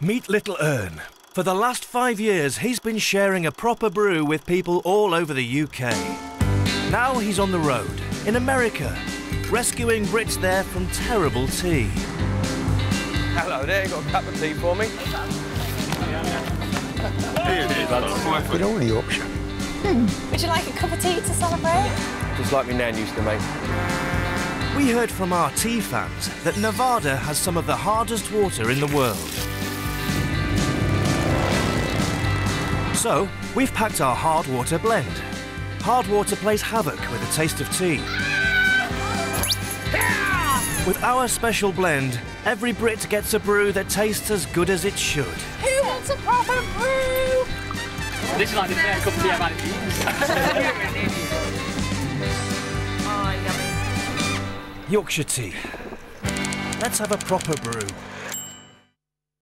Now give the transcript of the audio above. Meet Little Urn. For the last 5 years, he's been sharing a proper brew with people all over the UK. Now he's on the road, in America, rescuing Brits there from terrible tea. Hello there, you got a cup of tea for me? Here it is, lads. Good old Yorkshire. Would you like a cup of tea to celebrate? Just like me Nan used to make. We heard from our tea fans that Nevada has some of the hardest water in the world. So, we've packed our hard water blend. Hard water plays havoc with the taste of tea. With our special blend, every Brit gets a brew that tastes as good as it should. Who wants a proper brew? This is like the first cup of tea I've had in years. Oh, yummy. Yorkshire tea. Let's have a proper brew.